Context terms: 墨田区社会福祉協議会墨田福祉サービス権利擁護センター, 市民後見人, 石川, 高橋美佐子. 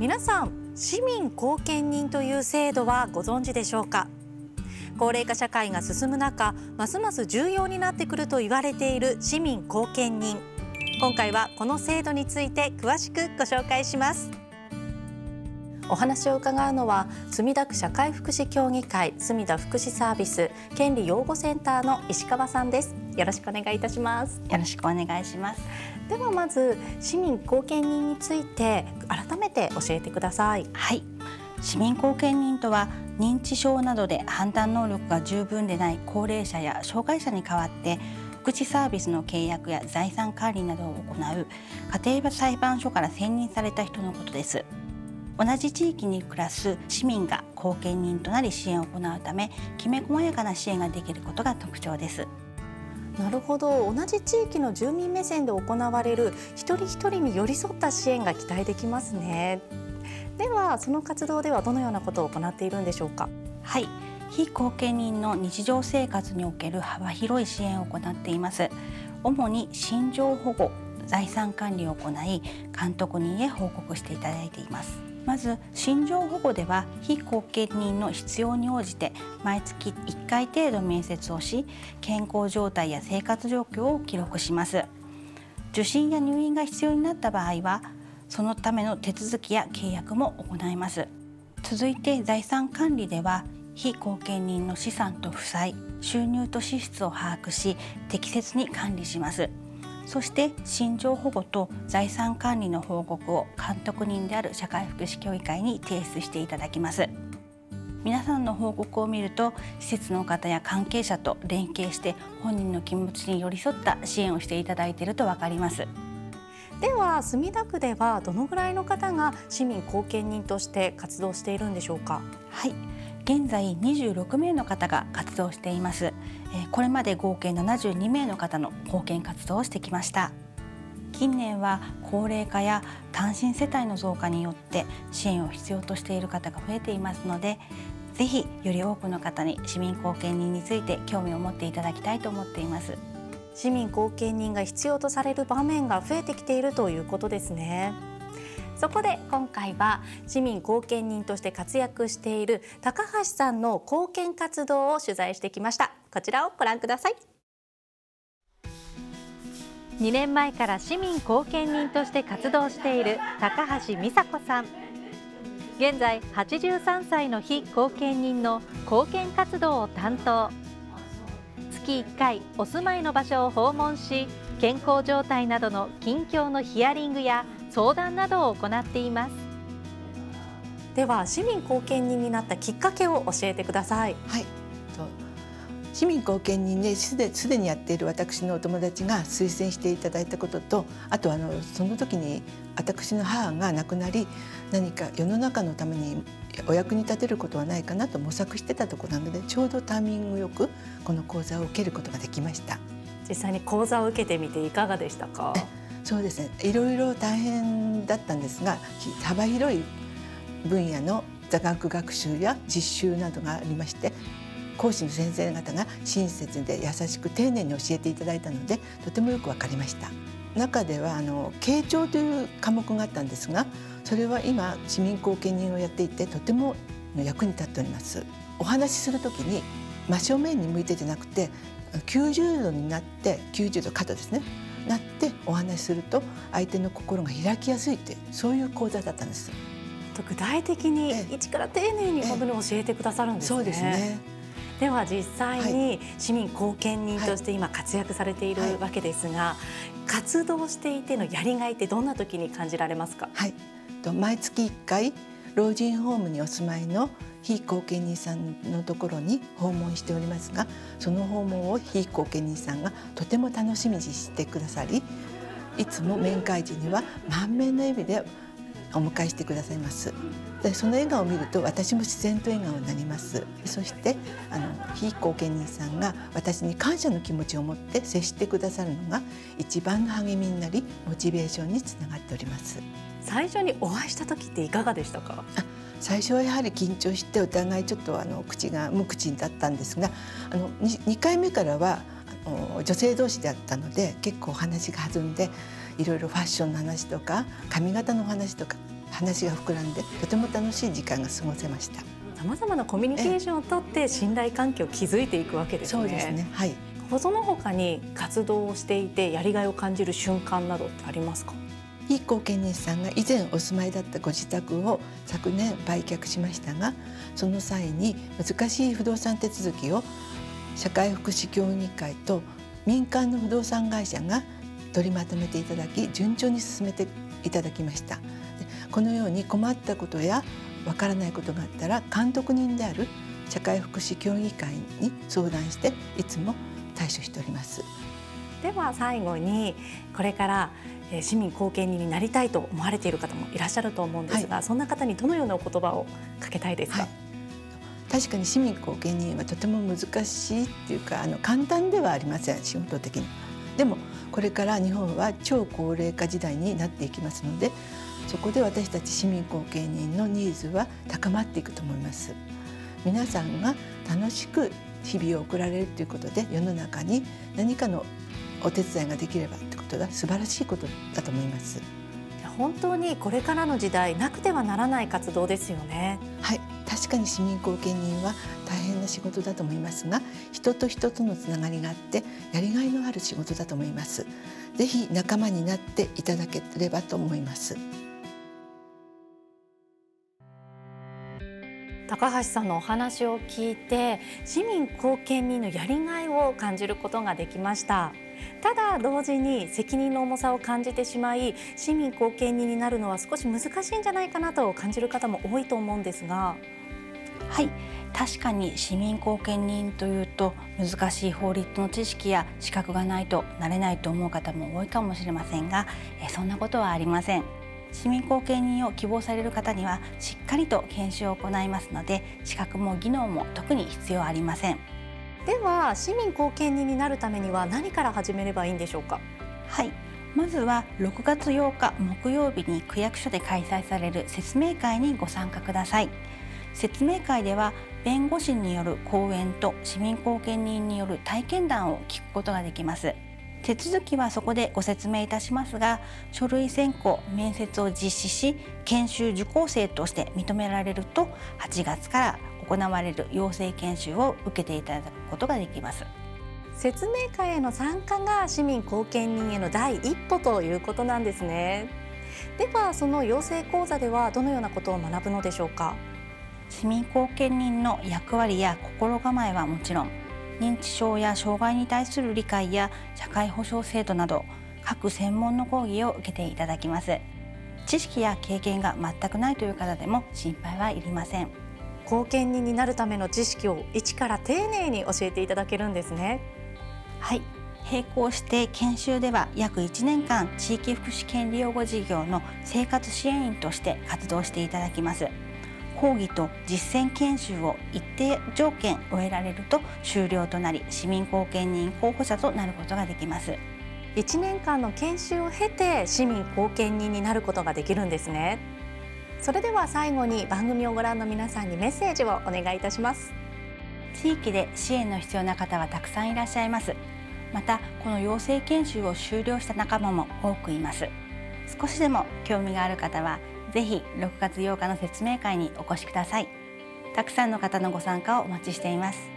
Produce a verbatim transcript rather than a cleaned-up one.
皆さん、市民貢献人という制度はご存知でしょうか。高齢化社会が進む中、ますます重要になってくると言われている市民貢献人。今回はこの制度について詳しくご紹介します。お話を伺うのは、墨田区社会福祉協議会墨田福祉サービス権利擁護センターの石川さんです。よろしくお願いいたします。よろしくお願いします。ではまず、市民貢献人について改めて教えてください。はい、市民貢献人とは、認知症などで判断能力が十分でない高齢者や障害者に代わって福祉サービスの契約や財産管理などを行う家庭裁判所から選任された人のことです。同じ地域に暮らす市民が貢献人となり支援を行うため、きめ細やかな支援ができることが特徴です。なるほど。同じ地域の住民目線で行われる一人一人に寄り添った支援が期待できますね。ではその活動ではどのようなことを行っているんでしょうか。はい、非貢献人の日常生活における幅広い支援を行っています。主に心情保護、財産管理を行い、監督人へ報告していただいています。まず心情保護では、被貢献人の必要に応じて毎月いっかい程度面接をし、健康状態や生活状況を記録します。受診や入院が必要になった場合は、そのための手続きや契約も行います。続いて財産管理では、被貢献人の資産と負債、収入と支出を把握し、適切に管理します。そして心情保護と財産管理の報告を監督人である社会福祉協議会に提出していただきます。皆さんの報告を見ると、施設の方や関係者と連携して本人の気持ちに寄り添った支援をしていただいていると分かります。では墨田区ではどのぐらいの方が市民貢献人として活動しているんでしょうか。はい、現在にじゅうろくめいの方が活動しています。これまで合計ななじゅうにめいの方の貢献活動をしてきました。近年は高齢化や単身世帯の増加によって支援を必要としている方が増えていますので、ぜひより多くの方に市民貢献人について興味を持っていただきたいと思っています。市民貢献人が必要とされる場面が増えてきているということですね。そこで今回は、市民貢献人として活躍している高橋さんの貢献活動を取材してきました。こちらをご覧ください。にねんまえから市民貢献人として活動している高橋美佐子さん。現在はちじゅうさんさいの被貢献人の貢献活動を担当。月いっかいお住まいの場所を訪問し、健康状態などの近況のヒアリングや相談などを行っています。では市民貢献人になったきっかけを教えてください。はい、市民貢献人ですですでにやっている私のお友達が推薦していただいたことと、あとあのその時に私の母が亡くなり、何か世の中のためにお役に立てることはないかなと模索してたところなので、ちょうどタイミングよくこの講座を受けることができました。実際に講座を受けてみていかがでしたか。そうですね、いろいろ大変だったんですが、幅広い分野の座学学習や実習などがありまして、講師の先生方が親切で優しく丁寧に教えていただいたので、とてもよく分かりました。中ではあの傾聴という科目があったんですが、それは今市民貢献人をやっていてとても役に立っております。お話しする時に真正面に向いてじゃなくて、きゅうじゅうどになって、きゅうじゅうど肩ですね、なってお話しすると相手の心が開きやすいって、そういう講座だったんです。具体的に一から丁寧に本当に教えてくださるんですね。そうですね。では実際に市民貢献人として今活躍されているわけですが、はい、活動していてのやりがいってどんな時に感じられますか。はい、毎月いっかい老人ホームにお住まいの被貢献人さんのところに訪問しておりますが、その訪問を被貢献人さんがとても楽しみにしてくださり、いつも面会時には満面の笑みでお迎えしてくださいます。でその笑顔を見ると、私も自然と笑顔になります。そしてあの被貢献人さんが私に感謝の気持ちを持って接してくださるのが一番の励みになり、モチベーションにつながっております。最初にお会いした時っていかがでしたか。最初はやはり緊張して、お互いちょっとあの口が無口だったんですが、あの 2, にかいめからはあの女性同士であったので、結構お話が弾んで、いろいろファッションの話とか髪型のお話とか話が膨らんで、とても楽しい時間が過ごせました。さまざまなコミュニケーションをとって信頼関係を築いていくわけですね。そうですね、はい。その他に活動をしていてやりがいを感じる瞬間などってありますか？いい貢献主さんが以前お住まいだったご自宅を昨年売却しましたが、その際に難しい不動産手続きを社会福祉協議会と民間の不動産会社が取りまとめていただき、順調に進めていただきました。このように困ったことやわからないことがあったら、監督人である社会福祉協議会に相談していつも対処しております。では最後に、これから市民貢献人になりたいと思われている方もいらっしゃると思うんですが、はい、そんな方にどのようなお言葉をかけたいですか？はい、確かに市民貢献人はとても難しいっていうか、あの簡単ではありません、仕事的に。でもこれから日本は超高齢化時代になっていきますので、そこで私たち市民貢献人のニーズは高まっていくと思います。皆さんが楽しく日々を送られるということで、世の中に何かのお手伝いができればということが素晴らしいことだと思います。本当にこれからの時代なくてはならない活動ですよね。はい、確かに市民貢献人は大変な仕事だと思いますが、人と人とのつながりがあってやりがいのある仕事だと思います。ぜひ仲間になっていただければと思います。高橋さんのお話を聞いて、市民貢献人のやりがいを感じることができました。ただ同時に責任の重さを感じてしまい、市民貢献人になるのは少し難しいんじゃないかなと感じる方も多いと思うんですが。はい、確かに市民貢献人というと難しい法律の知識や資格がないとなれないと思う方も多いかもしれませんが、そんなことはありません。市民貢献人を希望される方にはしっかりと研修を行いますので、資格も技能も特に必要ありません。では市民貢献人になるためには何から始めればいいんでしょうか？はい、まずはろくがつようか木曜日に区役所で開催される説明会にご参加ください。説明会では弁護士による講演と市民貢献人による体験談を聞くことができます。手続きはそこでご説明いたしますが、書類選考、面接を実施し、研修受講生として認められると、はちがつから行われる養成研修を受けていただくことができます。説明会への参加が市民貢献人への第一歩ということなんですね。ではその養成講座ではどのようなことを学ぶのでしょうか？市民貢献人の役割や心構えはもちろん、認知症や障害に対する理解や社会保障制度など各専門の講義を受けていただきます。知識や経験が全くないという方でも心配はいりません。貢献人になるための知識を一から丁寧に教えていただけるんですね。はい、並行して研修では約いちねんかん地域福祉権利擁護事業の生活支援員として活動していただきます。講義と実践研修を一定条件終えられると終了となり、市民貢献人候補者となることができます。いちねんかんの研修を経て市民貢献人になることができるんですね。それでは最後に番組をご覧の皆さんにメッセージをお願いいたします。地域で支援の必要な方はたくさんいらっしゃいます。またこの養成研修を終了した仲間も多くいます。少しでも興味がある方はぜひろくがつようかの説明会にお越しください。たくさんの方のご参加をお待ちしています。